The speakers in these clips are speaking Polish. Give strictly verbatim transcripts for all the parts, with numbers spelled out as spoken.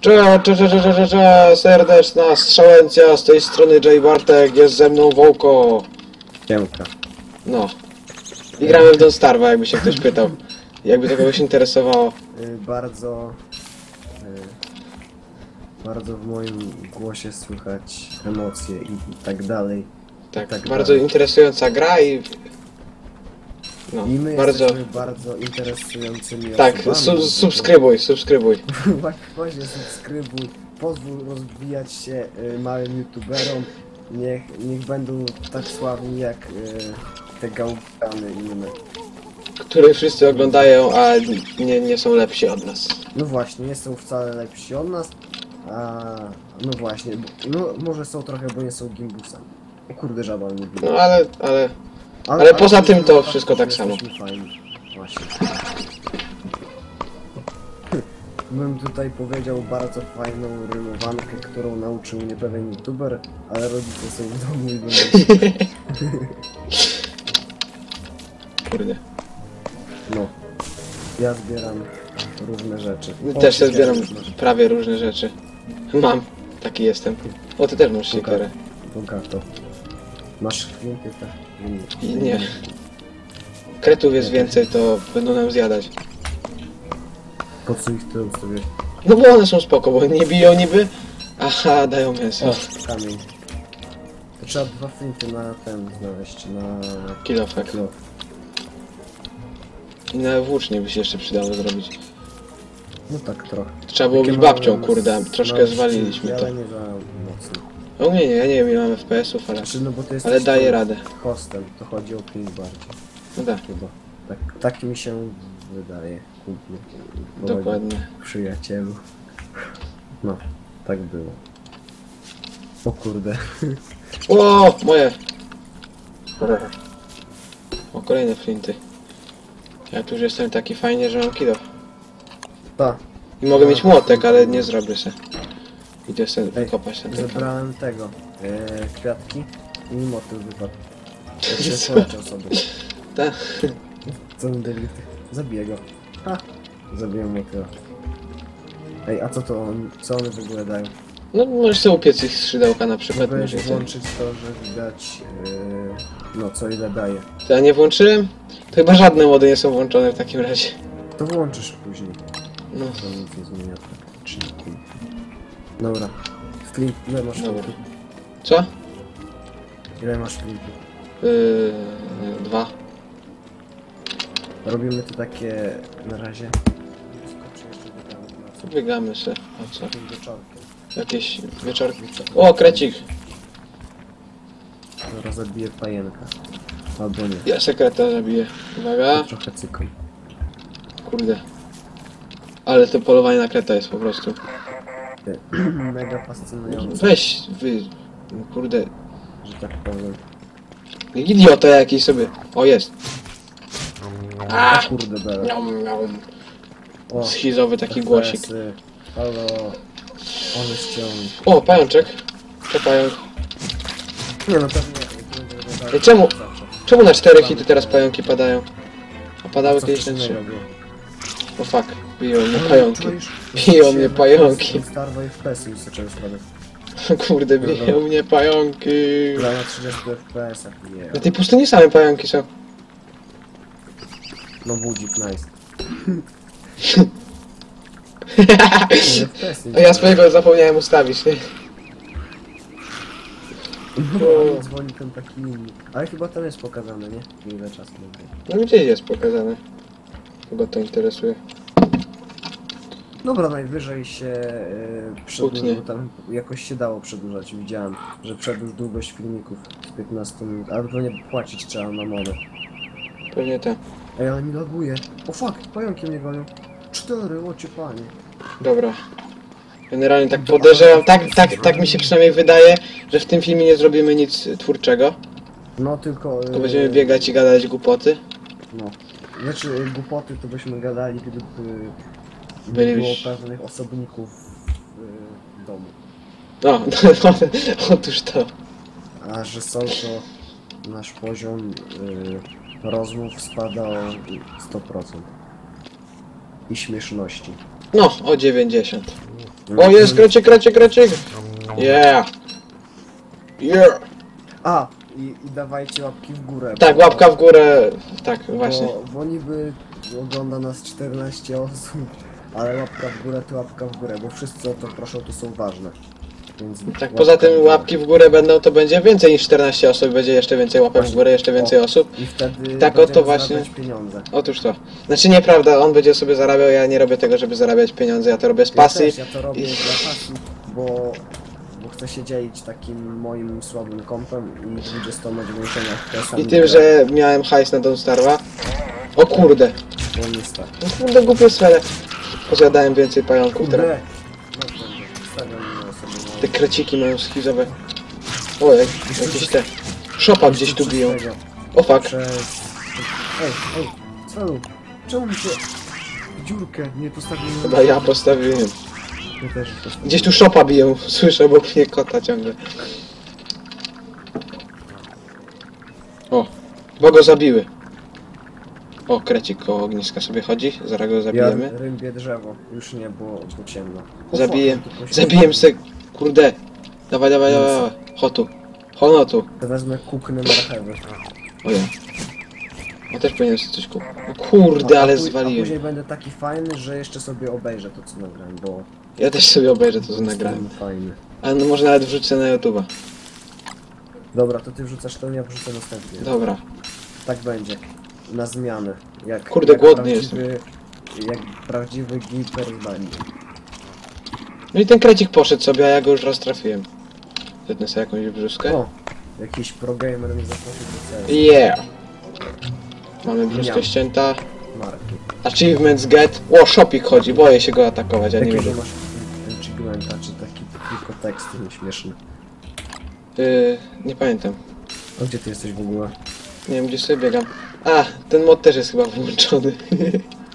Cze, cze, cze, cze, cze, cze, serdeczna strzelencja z tej strony J. Bartek, jest ze mną Wołko. Siemka. No. I gramy w Don't Starve'a, jakby się ktoś pytał. Jakby to kogoś interesowało. Yy, bardzo... Yy, bardzo w moim głosie słychać emocje i, i tak dalej. Tak, tak bardzo dalej. Interesująca gra i... No, I my bardzo... bardzo interesującymi Tak, osobami, su subskrybuj, subskrybuj. Właśnie subskrybuj, pozwól rozwijać się y, małym youtuberom, niech, niech będą tak sławni jak y, te gałkany inne. Które wszyscy oglądają, a nie, nie są lepsi od nas. No właśnie, nie są wcale lepsi od nas, a no właśnie, bo, no może są trochę, bo nie są gimbusami. O kurde, żaba nie widać. No ale, ale... Ale, ale poza ale tym to wszystko tak samo. Właśnie. Bym tutaj powiedział bardzo fajną rymowankę, którą nauczył mnie pewien youtuber, ale rodzice są w domu i będą... Kurde. No. Ja zbieram różne rzeczy. O, też ja zbieram prawie różne rzeczy. Mam. Taki jestem. O, ty też masz siekierę. Bogato. Masz chwilkę tak. I nie. Kretów jest więcej, to będą nam zjadać. Po co ich tyle ustawiać? No bo one są spoko, bo nie biją niby. Aha, dają mięso. O, kamień. To trzeba dwa flinty na ten znaleźć, na... Kilofek. Kilof. I na włócznie by się jeszcze przydało zrobić. No tak trochę. Trzeba było być babcią, kurde, troszkę zwaliliśmy to. Ale nie za mocno. O mnie nie, ja nie wiem ile mam F P S-ów, ale, znaczy, no bo ty ale daję radę. Hostem, to chodzi o ping bardziej. No tak. Chyba. Tak, tak mi się wydaje, kumplu. Dokładnie. Przyjacielu. No, tak było. O kurde. O, moje! O, kolejne flinty. Ja tu już jestem taki fajnie, że mam kilo. Tak. I mogę A. mieć młotek, ale nie zrobię se. Idę sobie wykopać ten ten Zebrałem tego, yy, kwiatki i motyl wypadł. Jeszcze osoby. Tak. Co mi debil? Zabiję go. Ha! Zabiję motyla. Ej, a co to on, co one w ogóle dają? No możesz sobie upiec ich skrzydełka na przykład. Możesz włączyć to, że widać, yy, no co ile daje. Ja nie włączyłem? To chyba żadne mody nie są włączone w takim razie. To włączysz później. No. To nic nie zmienia praktycznie. Dobra, flint, ile masz flintu? Co? Ile masz flintu? Yy, dwa. Robimy to takie na razie. Biegamy się, a co? Jakieś wieczorki. O, krecik! Zaraz zabiję pajenka. Albo nie. Ja sekretarza zabiję. Uwaga. Trochę cyką. Kurde. Ale to polowanie na kreta jest po prostu. Mega fascynujące. Weź, wy... kurde... Że tak powiem. Idiota jakiś sobie. O, jest. A kurde, bele. Schizowy taki głosik. Halo. On ściągnie. O, pajączek. To pająk. Nie no, pewnie. Czemu? Czemu na cztery hity teraz pająki padają? A padały kiedyś na trzy. O fuck, biją mnie pająki. Biją mnie pająki. Kurde, biją mnie pająki. Na tej pustyni same pająki są. No budzik, nice. A ja swojego zapomniałem ustawić, nie? No, dzwoni ten taki inny. Ale chyba tam jest pokazane, nie? Ile czasu będzie. No gdzieś jest pokazane. Chyba to interesuje. Dobra, najwyżej się yy, przedłużył, tam jakoś się dało przedłużać, widziałem, że przedłużył długość filmików z piętnastu minut, ale to nie płacić trzeba na monę. Pewnie tak. Ej, ale mi laguje. O fuck, pająki mnie gonią. Cztery, oczy panie. Dobra. Generalnie tak podejrzewam, tak, tak, tak, tak mi się przynajmniej wydaje, że w tym filmie nie zrobimy nic twórczego. No tylko... Yy... To będziemy biegać i gadać głupoty. No. Znaczy, głupoty to byśmy gadali, gdyby nie było pewnych osobników w, w domu. No, no, no, otóż to. A że są, to nasz poziom y, rozmów spada o sto procent. I śmieszności. No, o dziewięćdziesiąt. O, jest kreczyk, kreczyk, kreczyk! Yeah! Yeah! A, i, i dawajcie łapki w górę. Tak, bo, łapka w górę, tak, bo, właśnie. Bo niby ogląda nas czternaście osób, ale łapka w górę to łapka w górę, bo wszyscy o to proszą, to są ważne. Więc tak, poza tym łapki w górę będą, to będzie więcej niż czternaście osób, będzie jeszcze więcej łapek właśnie w górę, jeszcze więcej o, osób. I wtedy tak, o to właśnie. Pieniądze. Otóż to. Znaczy nieprawda, on będzie sobie zarabiał, ja nie robię tego, żeby zarabiać pieniądze, ja to robię z pasji. Ja, też, ja to robię I... dla pasji, bo... bo chcę się dzielić takim moim słabym kompem i dwudziestu dziewięciu. I tym, że miałem hajs na Don't Starve'a. O kurde! No niestety. No kurde, głupie swele. Pozjadałem więcej pająków teraz. Te kreciki mają schizowe. Ojej, jakieś te... Szopa gdzieś tu biją. O fuck. Ej, ej, co? Czemu mi się... dziurkę nie postawiłem? Chyba ja postawiłem. Gdzieś tu szopa biją, słyszę, bo mnie kota ciągle. O, bo go zabiły. O, krecik koło ogniska sobie chodzi, zaraz go zabijemy. Ja rębię drzewo, już nie, bo to ciemno. Zabiję, zabiję se, kurde. Dawaj, dawaj, dawaj, hotu, honotu. Wezmę kuknę marchewy. Ojej. Ja też powinienem sobie coś kupić. No kurde, ale zwaliłem. A później będę taki fajny, że jeszcze sobie obejrzę to, co nagrałem, bo... Ja też sobie obejrzę to, co nagrałem. Fajny. A no może nawet wrzucę na YouTube'a. Dobra, to ty wrzucasz to, ja wrzucę następnie. Dobra. Tak będzie. Na zmianę. Jak, kurde, jak głodny jestem. Jak prawdziwy giper w bani. No i ten krecik poszedł sobie, a ja go już raz trafiłem. Zetnę sobie jakąś brzuskę. O, jakiś progamer mi zaprosił do celu. Yeah! Mamy bluzkę ścięta. Marki. Achievements get. O, shopik chodzi, boję się go atakować, a nie wiem. Masz achievementa, czy taki tylko tekst nieśmieszny? Yy, nie pamiętam. A gdzie ty jesteś w ogóle? Nie wiem, gdzie sobie biegam. A, ten mod też jest chyba wyłączony.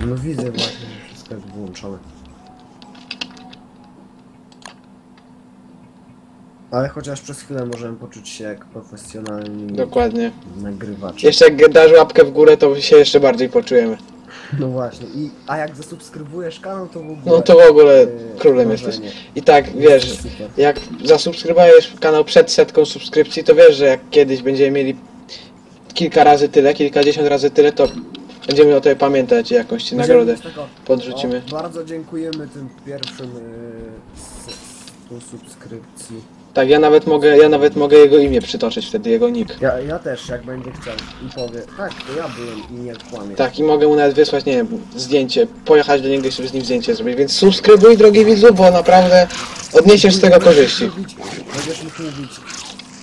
No widzę właśnie, że wszystko jest wyłączone. Ale chociaż przez chwilę możemy poczuć się jak profesjonalni dokładnie nagrywacze. Jeszcze jak dasz łapkę w górę, to się jeszcze bardziej poczujemy. No właśnie. I, a jak zasubskrybujesz kanał, to w ogóle... No to w ogóle yy, królem jesteś. I tak, wiesz, jak zasubskrybujesz kanał przed setką subskrypcji, to wiesz, że jak kiedyś będziemy mieli kilka razy tyle, kilkadziesiąt razy tyle, to będziemy o tobie pamiętać i jakąś ci nagrodę podrzucimy. O, bardzo dziękujemy tym pierwszym yy, subskrypcji. Tak, ja nawet mogę, ja nawet mogę jego imię przytoczyć wtedy, jego nick. Ja, ja też, jak będzie chciał i powie, tak, to ja byłem i nie kłamie. Tak, i mogę mu nawet wysłać, nie wiem, zdjęcie, pojechać do niego i sobie z nim zdjęcie zrobić, więc subskrybuj, drogi widzu, bo naprawdę odniesiesz z tego korzyści. Będziesz mógł mówić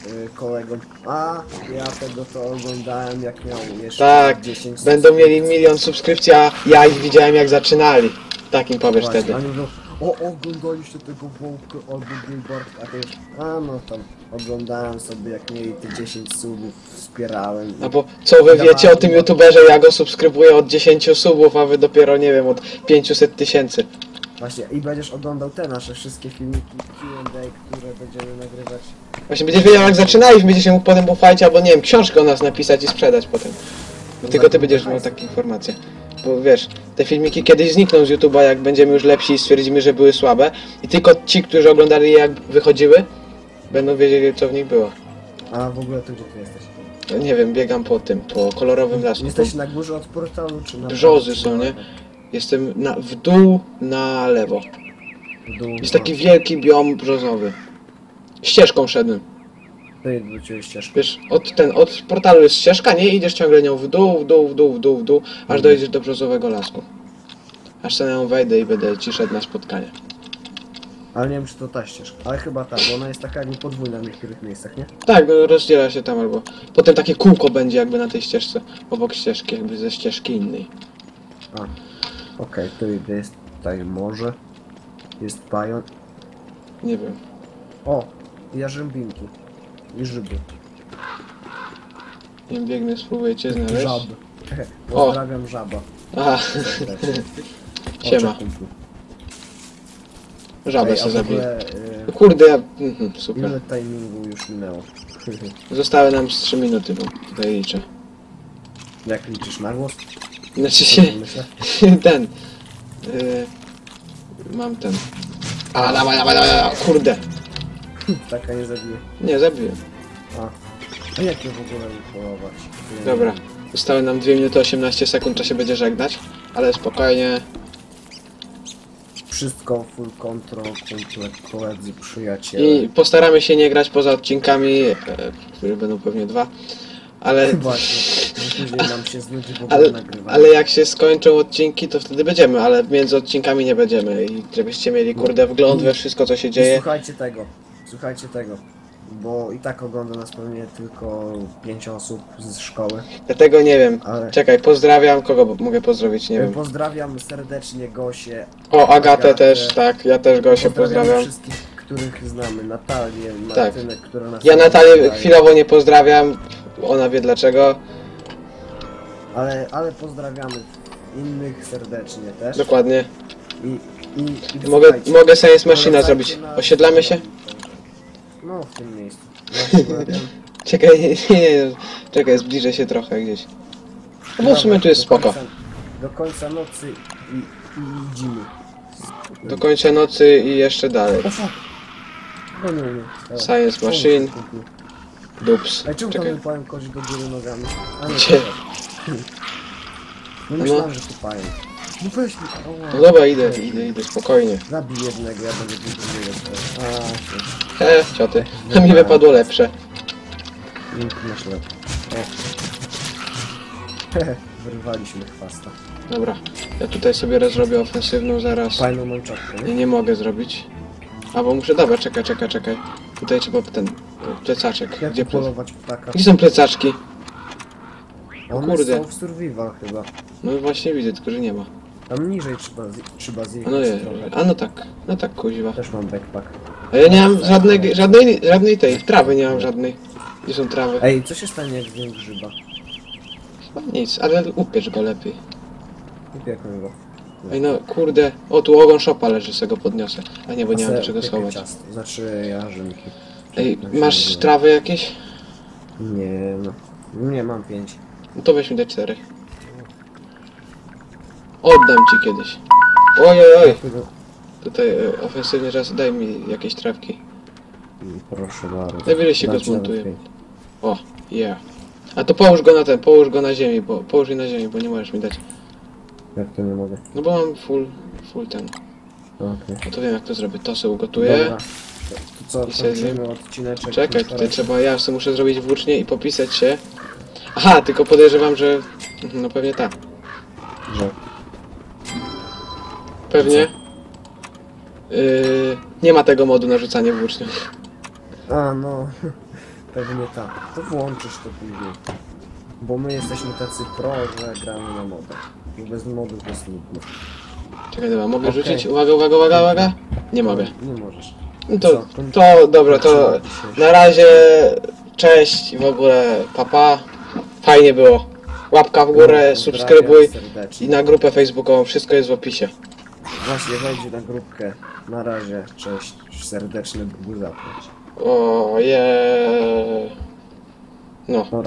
yy, kolegom, a ja tego to oglądałem, jak miał jeszcze tak, dziesięć będą mieli milion subskrypcji, a ja ich widziałem, jak zaczynali. Tak im powiesz właśnie, wtedy. O, oglądaliście tego Wołka albo J. Bartek, a to jest... A no tam, oglądałem sobie, jak mieli te dziesięć subów, wspierałem... No bo co wy wiecie o tym youtuberze, ja go subskrybuję od dziesięciu subów, a wy dopiero, nie wiem, od pięciuset tysięcy. Właśnie, i będziesz oglądał te nasze wszystkie filmiki Q and A, które będziemy nagrywać. Właśnie, będziesz wiedział, jak zaczynaliśmy, będziesz mógł potem pofajcie, albo nie wiem, książkę o nas napisać i sprzedać potem. No tylko ty będziesz miał takie informacje. Bo wiesz, te filmiki kiedyś znikną z YouTube'a, jak będziemy już lepsi i stwierdzimy, że były słabe. I tylko ci, którzy oglądali je, jak wychodziły, będą wiedzieli, co w nich było. A w ogóle ty gdzie ty jesteś? No, nie wiem, biegam po tym, po kolorowym lasku. Jesteś na górze od portalu, czy na... Brzozy są, nie? Jestem na, w dół, na lewo. W dół, jest taki wielki biom brzozowy. Ścieżką szedłem. Wiesz, od, ten, od portalu jest ścieżka, nie? Idziesz ciągle nią w dół, w dół, w dół, w dół, w dół, aż dojdziesz do brzozowego lasku. Aż sobie na nią wejdę i będę ci szedł na spotkanie. Ale nie wiem, czy to ta ścieżka, ale chyba ta, bo ona jest taka jakby podwójna w niektórych miejscach, nie? Tak, rozdziela się tam albo... Potem takie kółko będzie jakby na tej ścieżce, obok ścieżki, jakby ze ścieżki innej. A, okej, okay, tu jest tutaj morze, jest bajon. Nie wiem. O, jarzębinki. I żyby. Nie biegnę, spróbuję cię znaleźć. Żab. Pozdrawiam, żaba. Aha. Siema. Żabę się zabiję. Yy... Kurde, ja... Mhm, super. Ile timingu już minęło? Zostały nam z trzy minuty, bo tutaj liczę. Jak liczysz na głos? Znaczy się... Ten... Yy... Mam ten... A, dawaj, dawaj, dawaj, kurde. Taka nie zabije. Nie, zabije. A, a jak ją w ogóle wypolować? Dobra, zostały nam dwie minuty osiemnaście sekund, to się będzie żegnać, ale spokojnie. Wszystko full control, koledzy, przyjaciele. I postaramy się nie grać poza odcinkami, e, które będą pewnie dwa, ale... Właśnie, później nam się znudzi, bo ale, ale jak się skończą odcinki, to wtedy będziemy, ale między odcinkami nie będziemy i żebyście mieli kurde wgląd we wszystko, co się dzieje. I słuchajcie tego, słuchajcie tego, bo i tak ogląda nas pewnie tylko pięć osób z szkoły. Ja tego nie wiem. Ale... Czekaj, pozdrawiam. Kogo mogę pozdrowić? Nie wiem. Pozdrawiam serdecznie Gosię. O, Agatę, Agatę też, tak. Ja też Gosię pozdrawiam. Pozdrawiam wszystkich, których znamy. Natalię, Martynę, tak. Która nas... Ja Natalię chwilowo nie pozdrawiam. Ona wie dlaczego. Ale, ale pozdrawiamy innych serdecznie też. Dokładnie. I, i, i mogę, mogę Science Machina zrobić. Na... Osiedlamy się? No, w tym miejscu. Czekaj, nie, nie, czekaj, zbliżę się trochę gdzieś. No bo w sumie tu jest spoko. Końca, do końca nocy i, i idziemy. Do końca nocy i jeszcze dalej. No, nie, nie. Science Machine. Dups. A czemu tam wypałem kogoś do góry nogami? A nie, gdzie? No myślałem, że kupałem. No weź mi. No dobra, idę, idę, idę, spokojnie. Zabij jednego, ja będę drugiego. A, e, cioty. A mi wypadło lepsze. Masz lepsze. Hehe, wyrwaliśmy chwasta. Dobra, ja tutaj sobie rozrobię ofensywną zaraz. Fajną mączotkę, nie? Nie mogę zrobić. A bo muszę, dobra, czekaj, czekaj, czekaj. Tutaj trzeba ten plecaczek. Jak gdzie polować ptaka? Gdzie są plecaczki? O kurde. One są w survival chyba. No właśnie widzę, tylko że nie ma. Tam niżej trzeba, trzeba zjechać. No je, a no tak, no tak kuźwa. Też mam backpack. A ja nie mam żadnej, żadnej, żadnej tej, trawy nie mam żadnej. Gdzie są trawy? Ej, co się stanie jak zjem grzyba? No nic, ale upiecz go lepiej. Upiekłem go. Ej no kurde, o tu ogon szopa leży, sobie go podniosę. A nie, bo nie mam do czego schować. Ciasto. Znaczy jarzynki. Ej, masz trawy jakieś? Nie no, nie mam pięć. No to weźmy te cztery. Oddam ci kiedyś. Oj, oj, oj. Tutaj e, ofensywny czas, daj mi jakieś trawki. Proszę bardzo. Najwyżej się go zmontuję. O, yeah. A to połóż go na ten, połóż go na ziemi, bo połóż je na ziemi, bo nie możesz mi dać. Jak to nie mogę? No bo mam full, full ten. Okay. No to wiem jak to zrobię, to sobie ugotuję. Dobra. To, to co, kończymy odcineczek. Czekaj, tutaj trzeba, ja sobie muszę zrobić włócznie i popisać się. Aha, tylko podejrzewam, że... No pewnie tak. Że? Pewnie. Yy, nie ma tego modu na rzucanie włócznią. A no, pewnie tak. To włączysz to później. Bo my jesteśmy tacy pro, że gramy na modach. Bez modu to jest nudno. Czekaj, dobra, mogę okay. rzucić? Uwaga, uwaga, uwaga, uwaga! Nie mogę. Nie możesz. No to, to dobra, to na razie cześć i w ogóle papa. Fajnie było. Łapka w górę, subskrybuj i na grupę facebookową. Wszystko jest w opisie. Właśnie, wejdź na grupkę. Na razie, cześć. Serdeczny Bóg zapłać. O, je. No.